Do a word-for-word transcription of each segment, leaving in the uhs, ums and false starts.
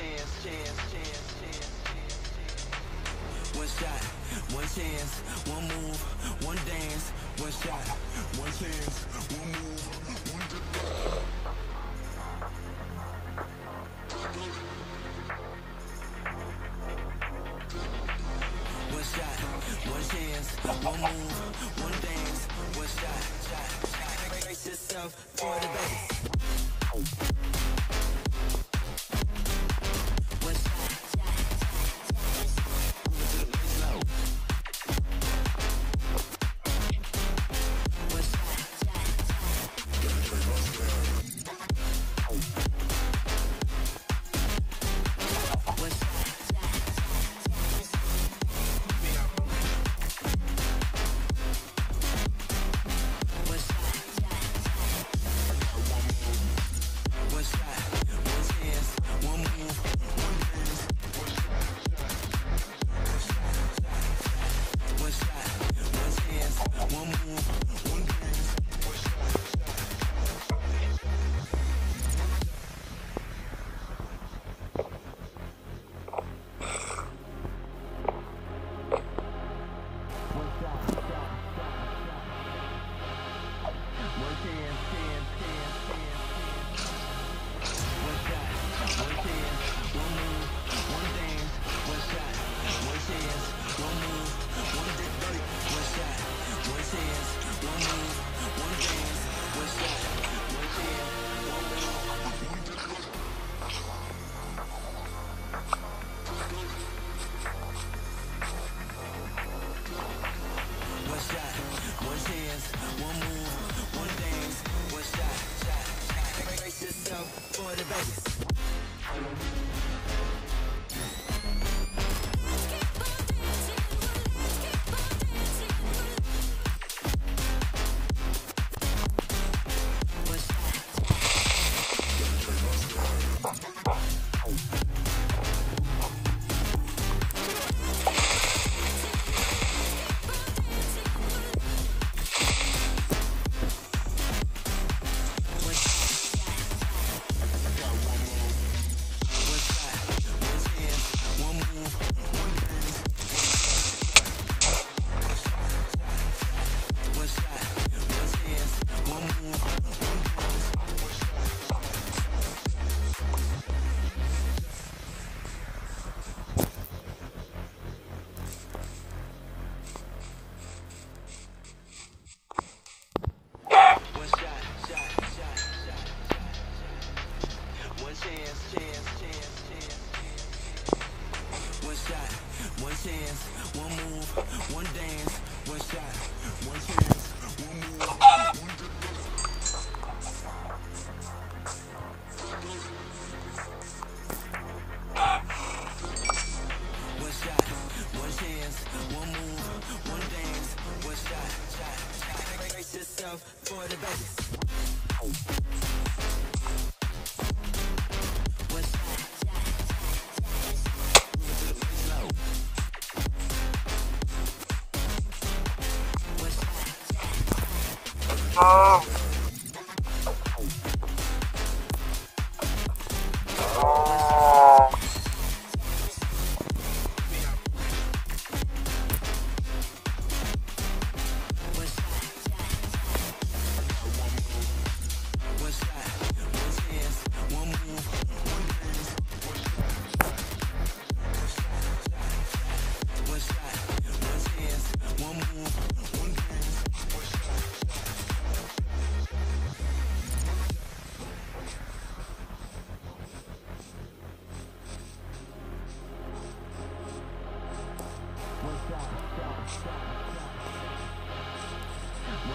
chance, chance, chance, chance, chance, chance. One shot, one chance, one move, one dance. One shot, one chance, one move, one dance. One shot, one chance, one move, one dance. One shot, shot, shot. Brace yourself for the bass. Oh.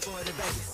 For the bass.